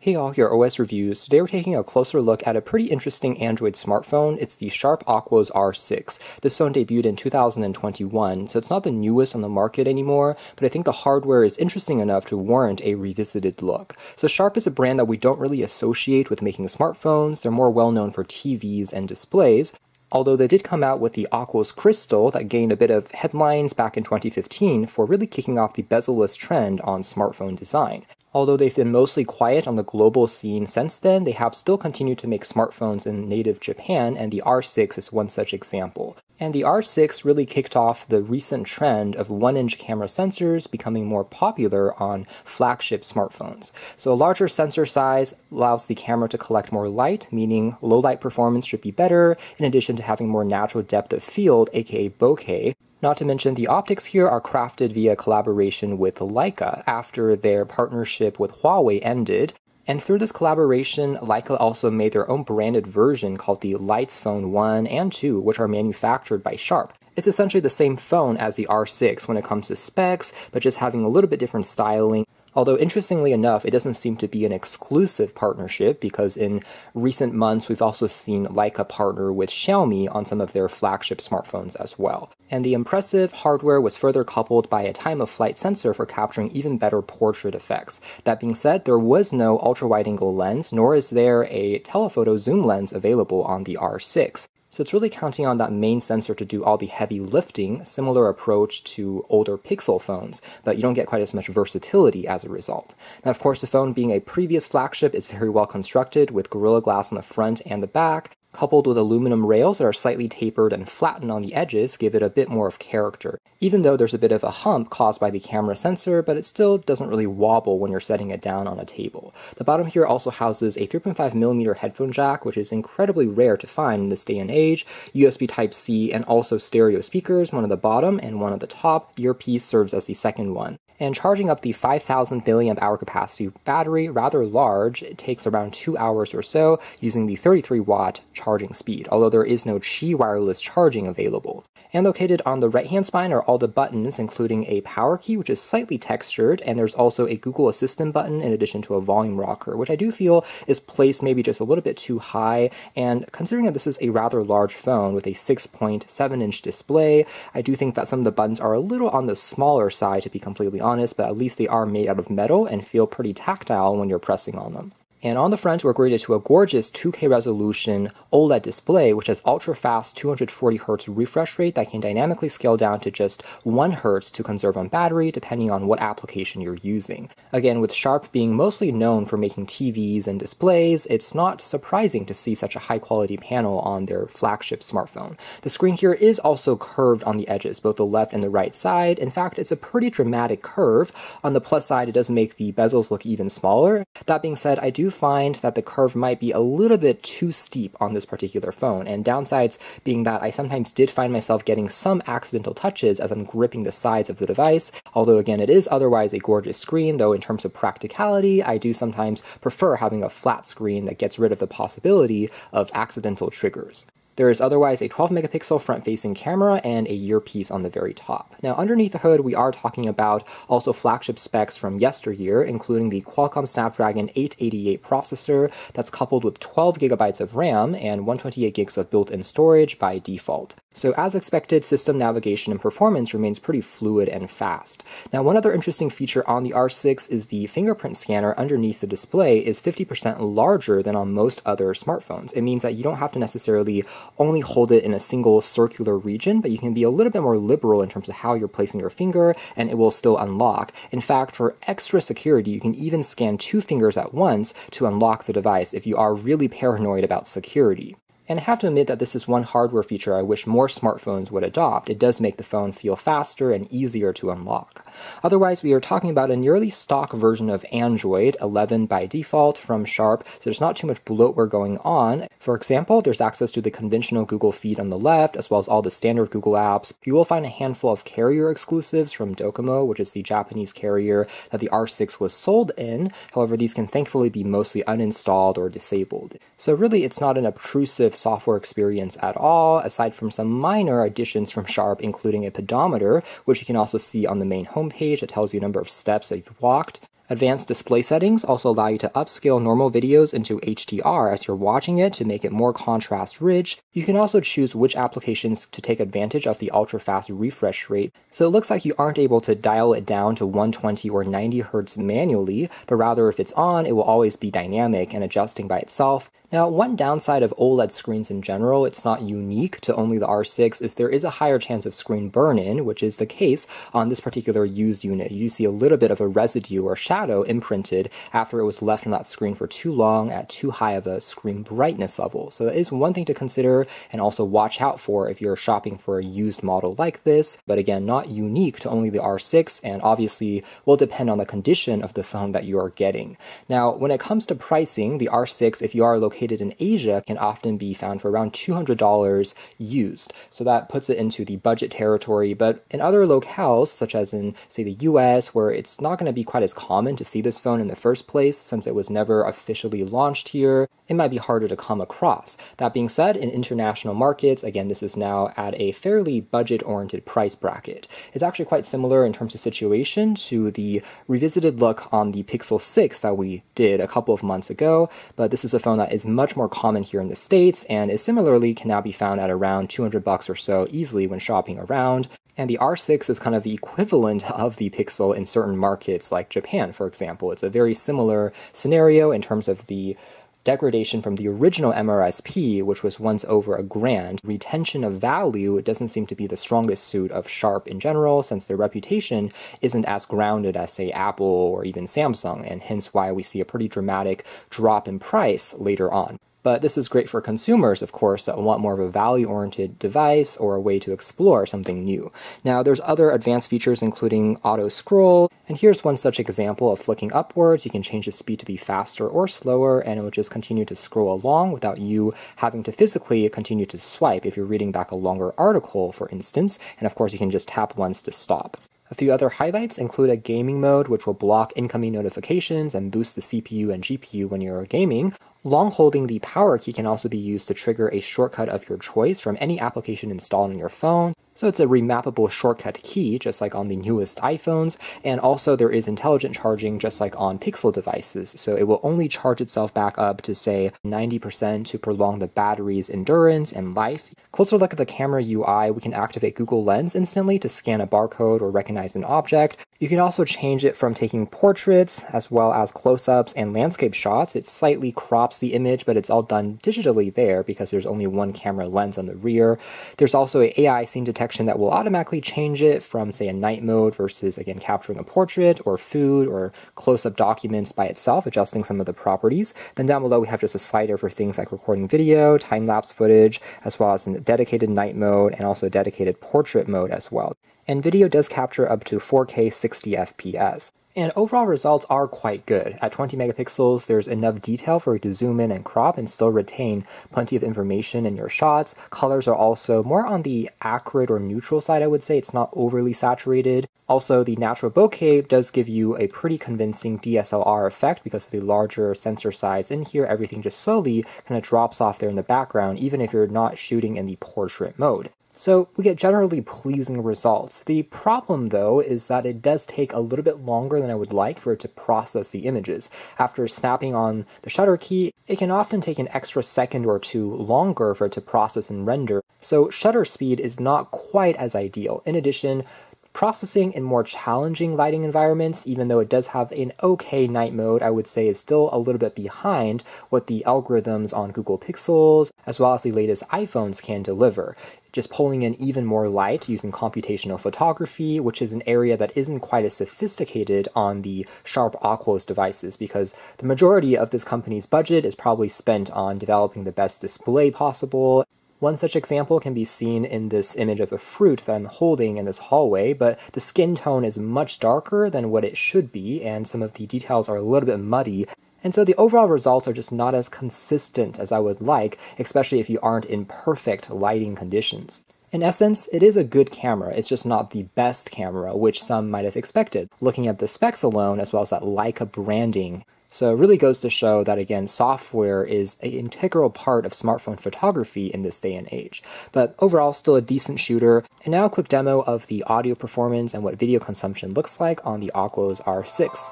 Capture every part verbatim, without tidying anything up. Hey all, here are O S Reviews. Today we're taking a closer look at a pretty interesting Android smartphone. It's the Sharp Aquos R six. This phone debuted in two thousand twenty-one, so it's not the newest on the market anymore, but I think the hardware is interesting enough to warrant a revisited look. So Sharp is a brand that we don't really associate with making smartphones. They're more well known for T Vs and displays. Although they did come out with the Aquos Crystal that gained a bit of headlines back in twenty fifteen for really kicking off the bezel-less trend on smartphone design. Although they've been mostly quiet on the global scene since then, they have still continued to make smartphones in native Japan, and the R six is one such example. And the R six really kicked off the recent trend of one inch camera sensors becoming more popular on flagship smartphones. So a larger sensor size allows the camera to collect more light, meaning low light performance should be better, in addition to having more natural depth of field, aka bokeh. Not to mention, the optics here are crafted via collaboration with Leica after their partnership with Huawei ended. And through this collaboration, Leica also made their own branded version called the Leitz Phone one and two, which are manufactured by Sharp. It's essentially the same phone as the R six when it comes to specs, but just having a little bit different styling. Although, interestingly enough, it doesn't seem to be an exclusive partnership, because in recent months we've also seen Leica partner with Xiaomi on some of their flagship smartphones as well. And the impressive hardware was further coupled by a time-of-flight sensor for capturing even better portrait effects. That being said, there was no ultra-wide-angle lens, nor is there a telephoto zoom lens available on the R six. So it's really counting on that main sensor to do all the heavy lifting, similar approach to older Pixel phones, but you don't get quite as much versatility as a result. Now, of course, the phone being a previous flagship is very well constructed, with Gorilla Glass on the front and the back, coupled with aluminum rails that are slightly tapered and flattened on the edges, give it a bit more of character. Even though there's a bit of a hump caused by the camera sensor, but it still doesn't really wobble when you're setting it down on a table. The bottom here also houses a three point five millimeter headphone jack, which is incredibly rare to find in this day and age, U S B Type C, and also stereo speakers, one at the bottom and one at the top. Earpiece serves as the second one. And charging up the five thousand milliamp hour capacity battery, rather large, it takes around two hours or so using the thirty-three watt charging speed, although there is no Qi wireless charging available. And located on the right-hand spine are all the buttons, including a power key, which is slightly textured, and there's also a Google Assistant button in addition to a volume rocker, which I do feel is placed maybe just a little bit too high, and considering that this is a rather large phone with a six point seven inch display, I do think that some of the buttons are a little on the smaller side, to be completely honest. honest, but at least they are made out of metal and feel pretty tactile when you're pressing on them. And on the front, we're greeted to a gorgeous two K resolution OLED display, which has ultra-fast two hundred forty hertz refresh rate that can dynamically scale down to just one hertz to conserve on battery, depending on what application you're using. Again, with Sharp being mostly known for making T Vs and displays, it's not surprising to see such a high-quality panel on their flagship smartphone. The screen here is also curved on the edges, both the left and the right side. In fact, it's a pretty dramatic curve. On the plus side, it does make the bezels look even smaller. That being said, I do find that the curve might be a little bit too steep on this particular phone, and downsides being that I sometimes did find myself getting some accidental touches as I'm gripping the sides of the device, although again it is otherwise a gorgeous screen, though in terms of practicality I do sometimes prefer having a flat screen that gets rid of the possibility of accidental triggers. There is otherwise a twelve megapixel front-facing camera and a earpiece on the very top. Now, underneath the hood, we are talking about also flagship specs from yesteryear, including the Qualcomm Snapdragon eight eighty-eight processor that's coupled with twelve gigabytes of RAM and one hundred twenty-eight gigs of built-in storage by default. So as expected, system navigation and performance remains pretty fluid and fast. Now, one other interesting feature on the R six is the fingerprint scanner underneath the display is fifty percent larger than on most other smartphones. It means that you don't have to necessarily only hold it in a single circular region, but you can be a little bit more liberal in terms of how you're placing your finger, and it will still unlock. In fact, for extra security, you can even scan two fingers at once to unlock the device if you are really paranoid about security. And I have to admit that this is one hardware feature I wish more smartphones would adopt. It does make the phone feel faster and easier to unlock. Otherwise, we are talking about a nearly stock version of Android eleven by default from Sharp, so there's not too much bloatware going on. For example, there's access to the conventional Google feed on the left, as well as all the standard Google apps. You will find a handful of carrier exclusives from Docomo, which is the Japanese carrier that the R six was sold in. However, these can thankfully be mostly uninstalled or disabled. So really, it's not an obtrusive software experience at all, aside from some minor additions from Sharp, including a pedometer, which you can also see on the main homepage that tells you the number of steps that you've walked. Advanced display settings also allow you to upscale normal videos into H D R as you're watching it to make it more contrast rich. You can also choose which applications to take advantage of the ultra-fast refresh rate, so it looks like you aren't able to dial it down to one twenty or ninety hertz manually, but rather if it's on, it will always be dynamic and adjusting by itself. Now, one downside of OLED screens in general, it's not unique to only the R six, is there is a higher chance of screen burn-in, which is the case on this particular used unit. You see a little bit of a residue or shadow imprinted after it was left on that screen for too long at too high of a screen brightness level. So that is one thing to consider and also watch out for if you're shopping for a used model like this, but again, not unique to only the R six, and obviously will depend on the condition of the phone that you are getting. Now, when it comes to pricing, the R six, if you are located in Asia, can often be found for around two hundred dollars used. So that puts it into the budget territory, but in other locales, such as in, say, the U S, where it's not going to be quite as common to see this phone in the first place since it was never officially launched here, it might be harder to come across. That being said, in international markets, again, this is now at a fairly budget-oriented price bracket. It's actually quite similar in terms of situation to the revisited look on the Pixel six that we did a couple of months ago, but this is a phone that is much more common here in the States and is similarly can now be found at around two hundred bucks or so easily when shopping around. And the R six is kind of the equivalent of the Pixel in certain markets like Japan, for example. It's a very similar scenario in terms of the degradation from the original M R S P, which was once over a grand. Retention of value doesn't seem to be the strongest suit of Sharp in general, since their reputation isn't as grounded as, say, Apple or even Samsung, and hence why we see a pretty dramatic drop in price later on. But this is great for consumers, of course, that want more of a value-oriented device or a way to explore something new. Now, there's other advanced features including auto-scroll, and here's one such example of flicking upwards. You can change the speed to be faster or slower, and it will just continue to scroll along without you having to physically continue to swipe if you're reading back a longer article, for instance, and of course you can just tap once to stop. A few other highlights include a gaming mode, which will block incoming notifications and boost the C P U and G P U when you're gaming. Long holding the power key can also be used to trigger a shortcut of your choice from any application installed on your phone. So it's a remappable shortcut key, just like on the newest iPhones. And also there is intelligent charging, just like on Pixel devices. So it will only charge itself back up to, say, ninety percent to prolong the battery's endurance and life. Closer look at the camera U I, we can activate Google Lens instantly to scan a barcode or recognize an object. You can also change it from taking portraits as well as close-ups and landscape shots. It slightly crops the image, but it's all done digitally there because there's only one camera lens on the rear. There's also an A I scene detection that will automatically change it from, say, a night mode versus, again, capturing a portrait or food or close-up documents by itself, adjusting some of the properties. Then down below, we have just a slider for things like recording video, time-lapse footage, as well as a dedicated night mode and also a dedicated portrait mode as well. And video does capture up to four K sixty F P S. And overall results are quite good. At twenty megapixels, there's enough detail for you to zoom in and crop and still retain plenty of information in your shots. Colors are also more on the accurate or neutral side, I would say. It's not overly saturated. Also, the natural bokeh does give you a pretty convincing D S L R effect because of the larger sensor size in here. Everything just slowly kind of drops off there in the background, even if you're not shooting in the portrait mode. So we get generally pleasing results. The problem, though, is that it does take a little bit longer than I would like for it to process the images. After snapping on the shutter key, it can often take an extra second or two longer for it to process and render. So shutter speed is not quite as ideal. In addition, processing in more challenging lighting environments, even though it does have an okay night mode, I would say is still a little bit behind what the algorithms on Google Pixels, as well as the latest iPhones can deliver. Just pulling in even more light using computational photography, which is an area that isn't quite as sophisticated on the Sharp Aquos devices, because the majority of this company's budget is probably spent on developing the best display possible. One such example can be seen in this image of a fruit that I'm holding in this hallway, but the skin tone is much darker than what it should be, and some of the details are a little bit muddy. And so the overall results are just not as consistent as I would like, especially if you aren't in perfect lighting conditions. In essence, it is a good camera, it's just not the best camera, which some might have expected, looking at the specs alone as well as that Leica branding. So it really goes to show that, again, software is an integral part of smartphone photography in this day and age. But overall, still a decent shooter. And now a quick demo of the audio performance and what video consumption looks like on the Aquos R six.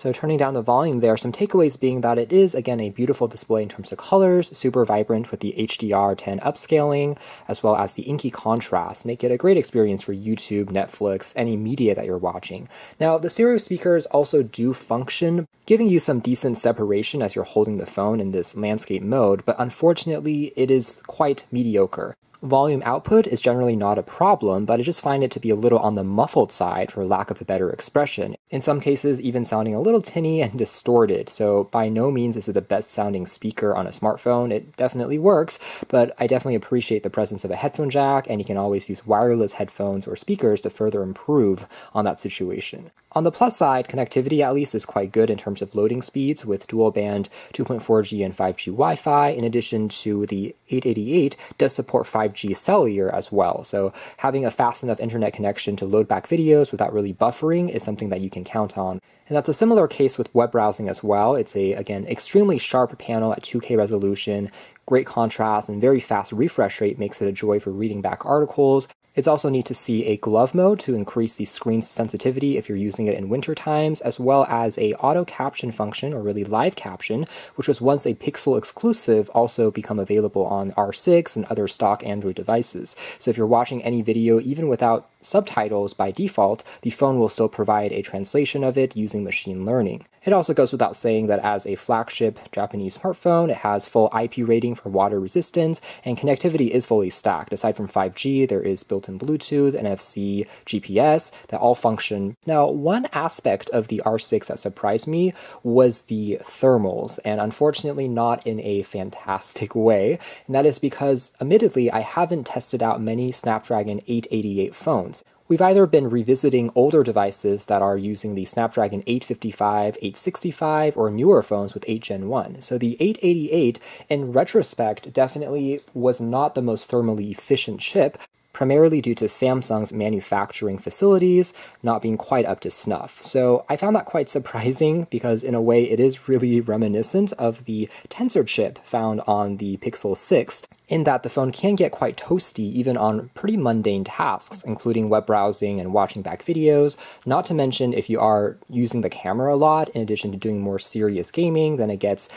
So turning down the volume there, some takeaways being that it is, again, a beautiful display in terms of colors, super vibrant with the H D R ten upscaling, as well as the inky contrast, make it a great experience for YouTube, Netflix, any media that you're watching. Now, the stereo speakers also do function, giving you some decent separation as you're holding the phone in this landscape mode, but unfortunately, it is quite mediocre. Volume output is generally not a problem, but I just find it to be a little on the muffled side for lack of a better expression. In some cases, even sounding a little tinny and distorted. So by no means is it the best sounding speaker on a smartphone. It definitely works, but I definitely appreciate the presence of a headphone jack, and you can always use wireless headphones or speakers to further improve on that situation. On the plus side, connectivity at least is quite good in terms of loading speeds with dual band two point four G and five G Wi-Fi. In addition to the eight eighty-eight, does support five G cellular as well. So having a fast enough internet connection to load back videos without really buffering is something that you can count on. And that's a similar case with web browsing as well. It's a, again, extremely sharp panel at two K resolution, great contrast and very fast refresh rate makes it a joy for reading back articles. It's also neat to see a glove mode to increase the screen's sensitivity if you're using it in winter times, as well as a auto caption function, or really live caption, which was once a Pixel exclusive, also become available on R six and other stock Android devices. So if you're watching any video, even without subtitles by default, the phone will still provide a translation of it using machine learning. It also goes without saying that as a flagship Japanese smartphone, it has full I P rating for water resistance, and connectivity is fully stacked. Aside from five G, there is built-in Bluetooth, N F C, G P S that all function. Now, one aspect of the R six that surprised me was the thermals, and unfortunately not in a fantastic way, and that is because, admittedly, I haven't tested out many Snapdragon eight eighty-eight phones. We've either been revisiting older devices that are using the Snapdragon eight fifty-five, eight sixty-five, or newer phones with eight gen one. So the eight eighty-eight, in retrospect, definitely was not the most thermally efficient chip, primarily due to Samsung's manufacturing facilities not being quite up to snuff. So I found that quite surprising because in a way it is really reminiscent of the Tensor chip found on the Pixel six, in that the phone can get quite toasty even on pretty mundane tasks, including web browsing and watching back videos, not to mention if you are using the camera a lot, in addition to doing more serious gaming, then it gets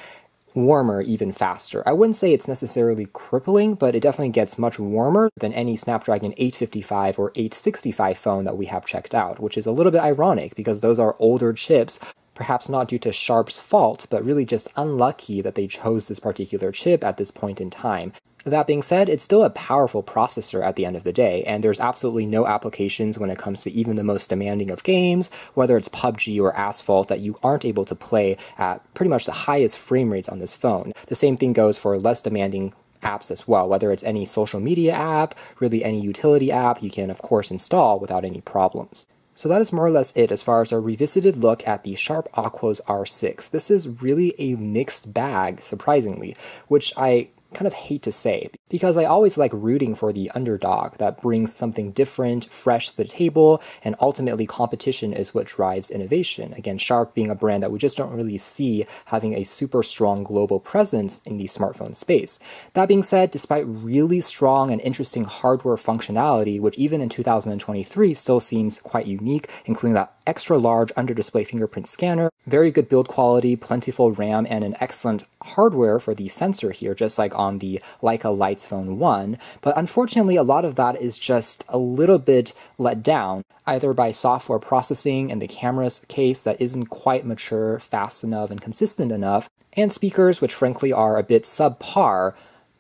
warmer even faster. I wouldn't say it's necessarily crippling, but it definitely gets much warmer than any Snapdragon eight fifty-five or eight sixty-five phone that we have checked out, which is a little bit ironic because those are older chips, perhaps not due to Sharp's fault, but really just unlucky that they chose this particular chip at this point in time. That being said, it's still a powerful processor at the end of the day, and there's absolutely no applications when it comes to even the most demanding of games, whether it's P U B G or Asphalt, that you aren't able to play at pretty much the highest frame rates on this phone. The same thing goes for less demanding apps as well, whether it's any social media app, really any utility app, you can of course install without any problems. So that is more or less it as far as our revisited look at the Sharp Aquos R six. This is really a mixed bag, surprisingly, which I kind of hate to say, because I always like rooting for the underdog that brings something different, fresh to the table, and ultimately competition is what drives innovation. Again, Sharp being a brand that we just don't really see having a super strong global presence in the smartphone space. That being said, despite really strong and interesting hardware functionality, which even in two thousand twenty-three still seems quite unique, including that extra large under-display fingerprint scanner, very good build quality, plentiful RAM, and an excellent hardware for the sensor here, just like on the Leica Leitz Phone one, but unfortunately a lot of that is just a little bit let down, either by software processing and the camera's case that isn't quite mature, fast enough, and consistent enough, and speakers which frankly are a bit subpar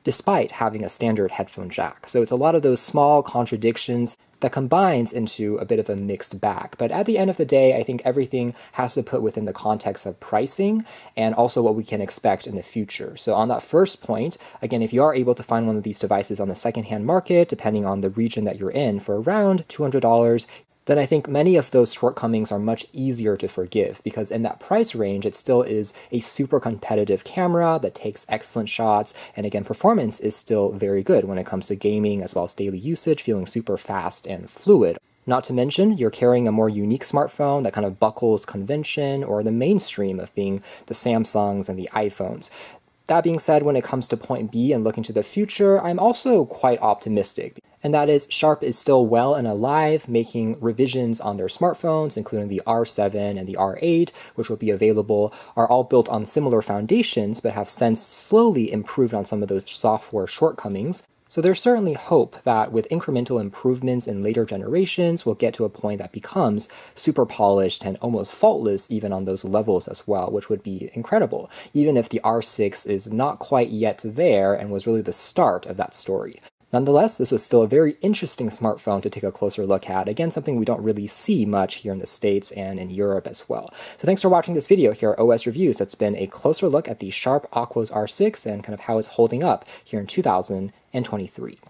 despite having a standard headphone jack. So it's a lot of those small contradictions that combines into a bit of a mixed bag. But at the end of the day, I think everything has to put within the context of pricing and also what we can expect in the future. So on that first point, again, if you are able to find one of these devices on the secondhand market, depending on the region that you're in, for around two hundred dollars, then I think many of those shortcomings are much easier to forgive, because in that price range, it still is a super competitive camera that takes excellent shots, and again, performance is still very good when it comes to gaming as well as daily usage, feeling super fast and fluid. Not to mention, you're carrying a more unique smartphone that kind of buckles convention or the mainstream of being the Samsungs and the iPhones. That being said, when it comes to point B and looking to the future, I'm also quite optimistic. and that is Sharp is still well and alive making revisions on their smartphones, including the R seven and the R eight, which will be available, are all built on similar foundations, but have since slowly improved on some of those software shortcomings. So there's certainly hope that with incremental improvements in later generations, we'll get to a point that becomes super polished and almost faultless even on those levels as well, which would be incredible, even if the R six is not quite yet there and was really the start of that story. Nonetheless, this was still a very interesting smartphone to take a closer look at. Again, something we don't really see much here in the States and in Europe as well. So thanks for watching this video here at O S Reviews. That's been a closer look at the Sharp Aquos R six and kind of how it's holding up here in two thousand twenty-three.